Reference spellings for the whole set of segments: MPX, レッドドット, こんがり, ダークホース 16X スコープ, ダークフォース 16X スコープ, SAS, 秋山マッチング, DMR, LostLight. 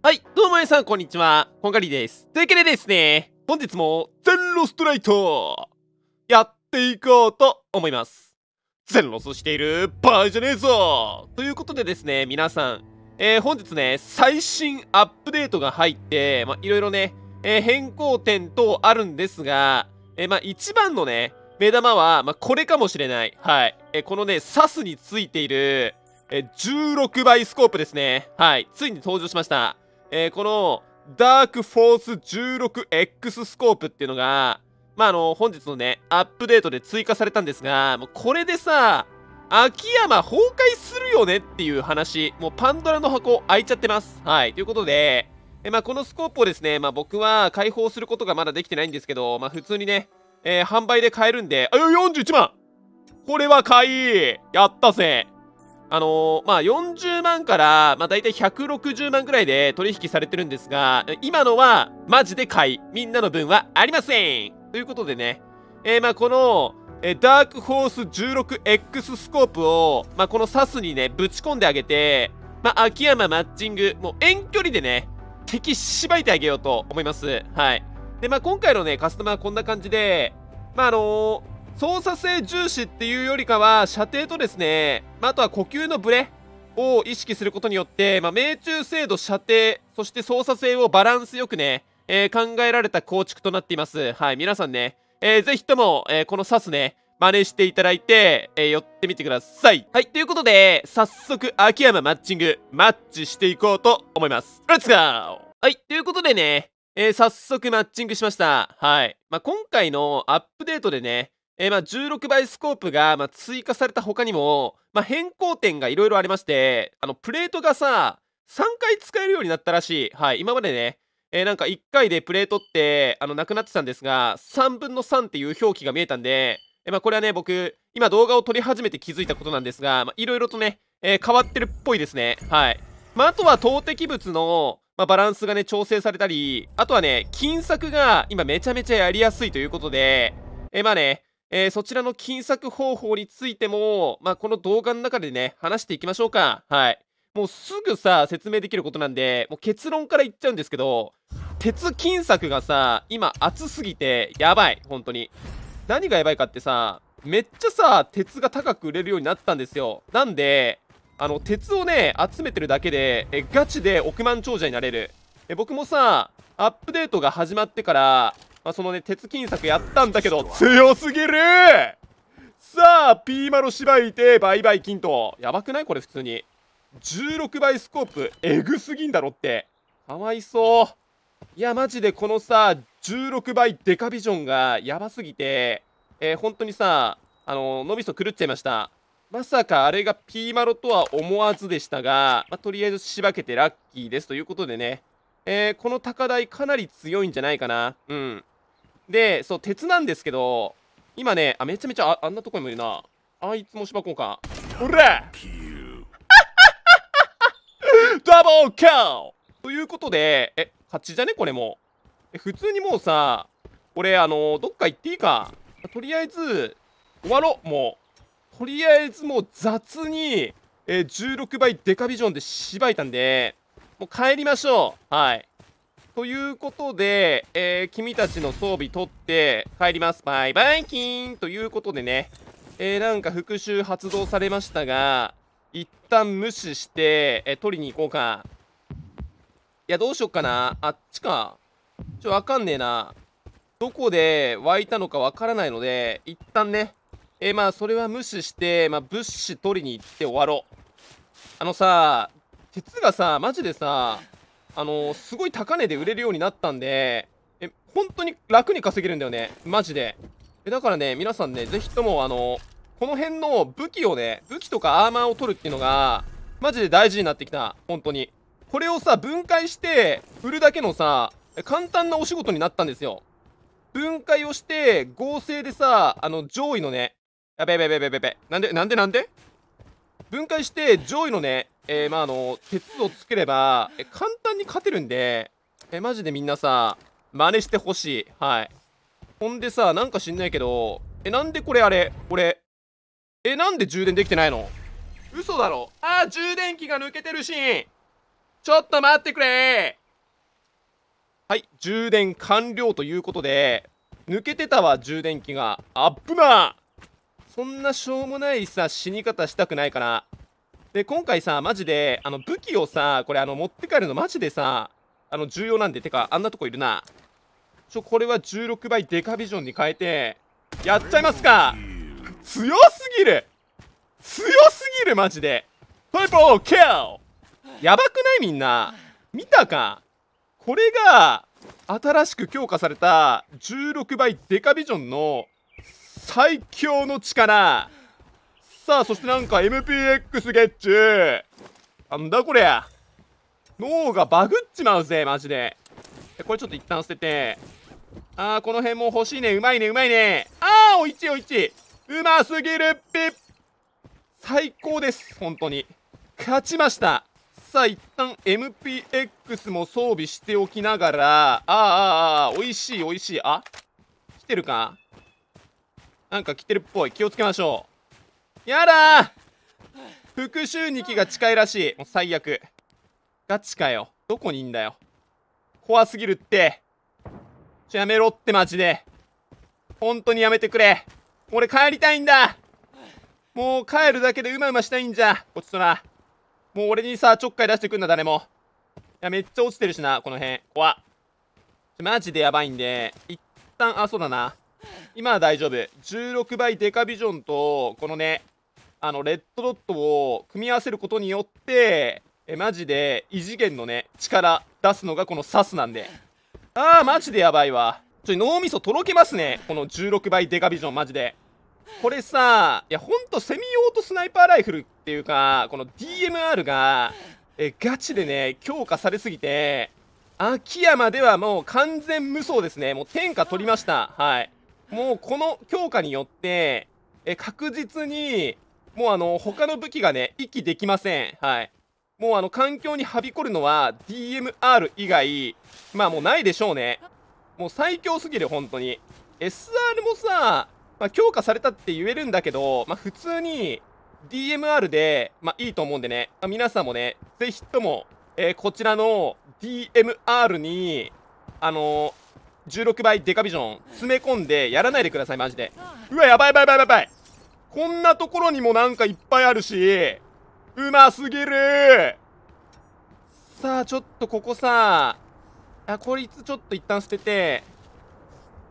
はい、どうも皆さん、こんにちは。こんがりです。というわけでですね、本日も、全ロストライトやっていこうと思います。全ロスしている場合じゃねえぞということでですね、皆さん、本日ね、最新アップデートが入って、いろいろね、変更点等あるんですが、一番のね、目玉は、これかもしれない。はい。このね、SASについている、16倍スコープですね。はい。ついに登場しました。この、ダークフォース 16X スコープっていうのが、本日のね、アップデートで追加されたんですが、もうこれでさ、秋山崩壊するよねっていう話、もうパンドラの箱開いちゃってます。はい。ということで、このスコープをですね、僕は開放することがまだできてないんですけど、普通にね、販売で買えるんで、あ、41万!これは買い!やったぜ!40万から、だいたい160万くらいで取引されてるんですが、今のは、マジで買い。みんなの分はありませんということでね、この、ダークホース 16X スコープを、このSASにね、ぶち込んであげて、秋山マッチング、もう遠距離でね、敵しばいてあげようと思います。はい。で、今回のね、カスタマーはこんな感じで、操作性重視っていうよりかは、射程とですね、あとは呼吸のブレを意識することによって、命中精度、射程、そして操作性をバランスよくね、考えられた構築となっています。はい、皆さんね、ぜひとも、このSASね、真似していただいて、寄ってみてください。はい、ということで、早速、秋山マッチング、マッチしていこうと思います。レッツゴー!はい、ということでね、早速マッチングしました。はい。今回のアップデートでね、16倍スコープが、追加された他にも、変更点がいろいろありまして、プレートがさ、3回使えるようになったらしい。はい、今までね、なんか1回でプレートって、なくなってたんですが、3分の3っていう表記が見えたんで、これはね、僕、今動画を撮り始めて気づいたことなんですが、いろいろとね、変わってるっぽいですね。はい。あとは投擲物の、バランスがね、調整されたり、あとはね、金策が今めちゃめちゃやりやすいということで、ね、そちらの金策方法についても、この動画の中でね、話していきましょうか。はい。もうすぐさ、説明できることなんで、もう結論から言っちゃうんですけど、鉄金策がさ、今熱すぎて、やばい。本当に。何がやばいかってさ、めっちゃさ、鉄が高く売れるようになったんですよ。なんで、鉄をね、集めてるだけで、ガチで億万長者になれる。僕もさ、アップデートが始まってから、そのね、鉄金策やったんだけど、強すぎる!さあ、ピーマロしばいて、バイバイ金と。やばくない?これ普通に。16倍スコープ、エグすぎんだろって。かわいそう。いや、マジでこのさ、16倍デカビジョンがやばすぎて、本当にさ、脳みそ狂っちゃいました。まさかあれがピーマロとは思わずでしたが、とりあえずしばけてラッキーですということでね、この高台かなり強いんじゃないかな。うん。で、そう、鉄なんですけど、今ね、めちゃめちゃ、あんなとこにもいるな。あいつもしばこうか。おらダボーキャーということで、勝ちじゃねこれも。普通にもうさ、俺、どっか行っていいか。とりあえず、終わろう、もう。とりあえずもう雑に、16倍デカビジョンでしばいたんで、もう帰りましょう。はい。ということで、君たちの装備取って帰ります。バイバイキーンということでね、なんか復讐発動されましたが、一旦無視して、取りに行こうか。いや、どうしよっかな。あっちか。わかんねえな。どこで湧いたのかわからないので、一旦ね、それは無視して、物資取りに行って終わろう。さ、鉄がさ、マジでさ、すごい高値で売れるようになったんで、本当に楽に稼げるんだよね。マジで。だからね、皆さんね、ぜひとも、この辺の武器をね、武器とかアーマーを取るっていうのが、マジで大事になってきた。本当に。これをさ、分解して、売るだけのさ、簡単なお仕事になったんですよ。分解をして、合成でさ、上位のね、やべえべべべべべ。なんで分解して上位のね、鉄をつければ、簡単に勝てるんで、マジでみんなさ、真似してほしい。はい。ほんでさ、なんか知んないけど、なんでこれあれ俺、なんで充電できてないの嘘だろあー、充電器が抜けてるシーンちょっと待ってくれー。はい、充電完了ということで、抜けてたわ、充電器が。あっぶなー。そんなしょうもないさ、死に方したくないかな。で、今回さ、マジで、武器をさ、これ持って帰るのマジでさ、重要なんで、てか、あんなとこいるな。これは16倍デカビジョンに変えて、やっちゃいますか。強すぎる強すぎるマジで。トリプルキルやばくないみんな。見たかこれが、新しく強化された16倍デカビジョンの最強の力。さあ、そしてなんか MPX ゲッチュ。なんだこれ。脳がバグっちまうぜ、マジで。これちょっと一旦捨てて。ああ、この辺も欲しいね。うまいね、うまいね。ああ、おいちおいち。うますぎるっぴ。最高です、本当に。勝ちました。さあ、一旦 MPX も装備しておきながら、おいしい、おいしい。あ、来てるかなんか来てるっぽい。気をつけましょう。やだー復讐2機が近いらしい。もう最悪。ガチかよ。どこにいんだよ。怖すぎるって。やめろってマジで。本当にやめてくれ。俺帰りたいんだ。もう帰るだけでうまうましたいんじゃ。こっちとら。もう俺にさ、ちょっかい出してくんな、誰も。いや、めっちゃ落ちてるしな、この辺。怖っ。マジでやばいんで、一旦、そうだな。今は大丈夫。16倍デカビジョンと、このね、レッドドットを組み合わせることによって、マジで異次元のね、力出すのがこのSASなんで。マジでやばいわ。脳みそとろけますね。この16倍デカビジョン、マジで。これさ、いや、ほんとセミオートスナイパーライフルっていうか、この DMR が、ガチでね、強化されすぎて、秋山ではもう完全無双ですね。もう天下取りました。はい。もうこの強化によって、確実に、もう他の武器がね、息できません。はい。もう環境にはびこるのは DMR 以外、まあもうないでしょうね。もう最強すぎる、本当に。SR もさ、まあ強化されたって言えるんだけど、まあ普通に DMR で、まあいいと思うんでね。まあ、皆さんもね、ぜひとも、こちらの DMR に、16倍デカビジョン詰め込んでやらないでください、マジで。うわ、やばいやばいやばいやばい。こんなところにもなんかいっぱいあるし、うますぎる。さあ、ちょっとここさ、こいつちょっと一旦捨てて、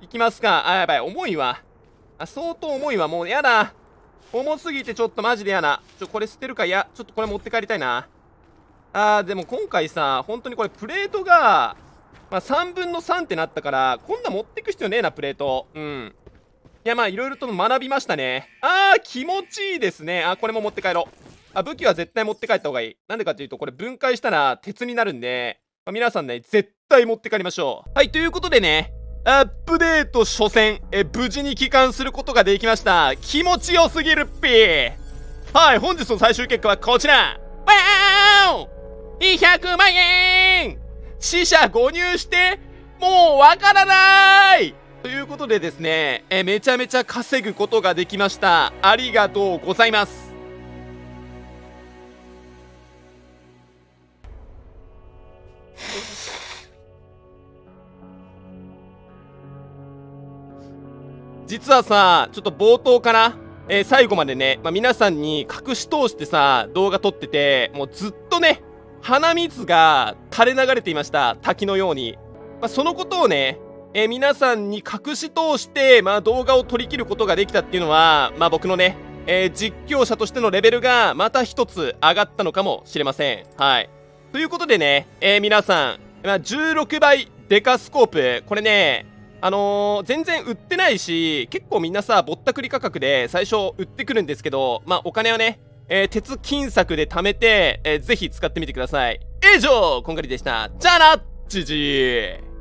いきますか。やばい、重いわ。相当重いわ、もうやだ。重すぎてちょっとマジでやな。これ捨てるか、いや、ちょっとこれ持って帰りたいな。でも今回さ、本当にこれプレートが、まあ3分の3ってなったから、こんな持ってく必要ねえな、プレート。うん。いや、まあいろいろと学びましたね。気持ちいいですね。これも持って帰ろう。武器は絶対持って帰った方がいい。なんでかっていうと、これ分解したら鉄になるんで、まあ、皆さんね、絶対持って帰りましょう。はい、ということでね、アップデート初戦、無事に帰還することができました。気持ちよすぎるっぴー。はい、本日の最終結果はこちら。バーン !200 万円死者誤入して、もうわからないということでですね、めちゃめちゃ稼ぐことができました。ありがとうございます。実はさ、ちょっと冒頭から、最後までね、まあ、皆さんに隠し通してさ、動画撮ってて、もうずっとね、鼻水が垂れ流れていました。滝のように。まあ、そのことをね、皆さんに隠し通して、まあ、動画を撮り切ることができたっていうのは、まあ、僕のね、実況者としてのレベルがまた一つ上がったのかもしれません。はい。ということでね、皆さん、まあ、16倍デカスコープ、これね、全然売ってないし、結構みんなさ、ぼったくり価格で最初売ってくるんですけど、まあ、お金をね、鉄金策で貯めて、ぜひ使ってみてください。以上、こんがりでした。じゃあな、じじー。